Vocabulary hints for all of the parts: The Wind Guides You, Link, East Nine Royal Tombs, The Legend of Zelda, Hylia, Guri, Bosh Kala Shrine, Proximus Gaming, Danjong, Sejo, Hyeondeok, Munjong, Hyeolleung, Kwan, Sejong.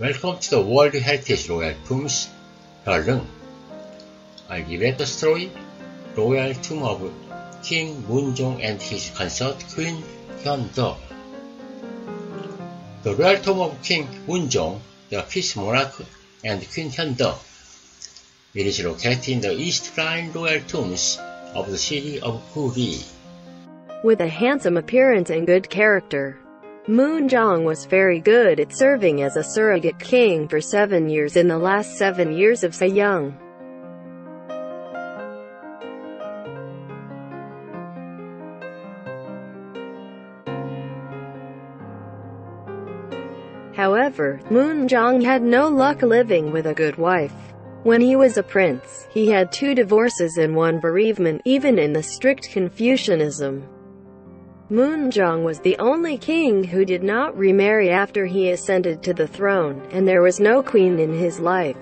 Welcome to the World Heritage Royal Tombs, Hyeolleung. I give it the story, Royal Tomb of King Munjong and his consort Queen Hyeondeok. The Royal Tomb of King Munjong, the Peace Monarch, and Queen Hyeondeok. It is located in the East Line Royal Tombs of the city of Guri. With a handsome appearance and good character, Munjong was very good at serving as a surrogate king for 7 years in the last 7 years of Sejong. However, Munjong had no luck living with a good wife. When he was a prince, he had 2 divorces and 1 bereavement, even in the strict Confucianism. Munjong was the only king who did not remarry after he ascended to the throne, and there was no queen in his life.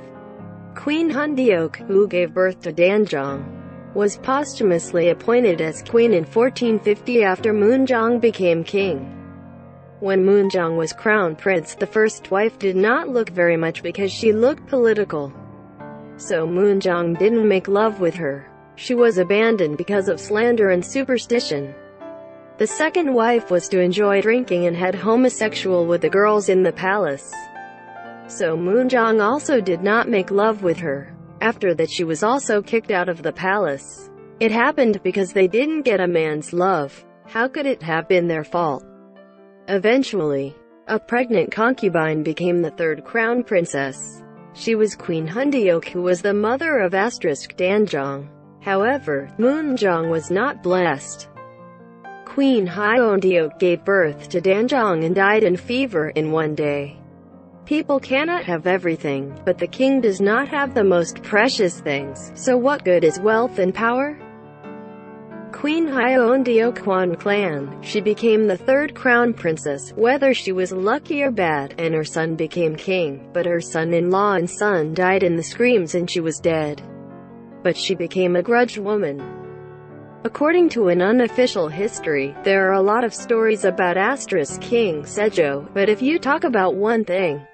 Queen Hyeondeok, who gave birth to Danjong, was posthumously appointed as queen in 1450 after Munjong became king. When Munjong was crown prince, the first wife did not look very much because she looked political. So Munjong didn't make love with her. She was abandoned because of slander and superstition. The second wife was to enjoy drinking and had homosexual with the girls in the palace. So Munjong also did not make love with her. After that, she was also kicked out of the palace. It happened because they didn't get a man's love. How could it have been their fault? Eventually, a pregnant concubine became the third crown princess. She was Queen Hyeondeok, who was the mother of Danjong. However, Munjong was not blessed. Queen Hyeondeok gave birth to Danjong and died in fever in 1 day. People cannot have everything, but the king does not have the most precious things, so what good is wealth and power? Queen Hyeondeok Kwan clan, she became the third crown princess, whether she was lucky or bad, and her son became king, but her son-in-law and son died in the screams and she was dead. But she became a grudge woman. According to an unofficial history, there are a lot of stories about King Sejo, but if you talk about one thing,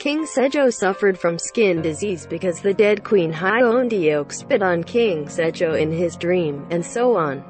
King Sejo suffered from skin disease because the dead Queen Hyeondeok spit on King Sejo in his dream, and so on.